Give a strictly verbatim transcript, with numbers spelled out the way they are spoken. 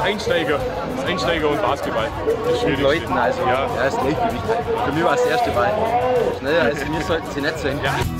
Einsteiger, Einsteiger und Basketball. Mit Leuten also, ja. Ja, ist Leichtgewicht. Für mich war es das erste Mal. Schneller als wir sollten sie nicht sein. Ja.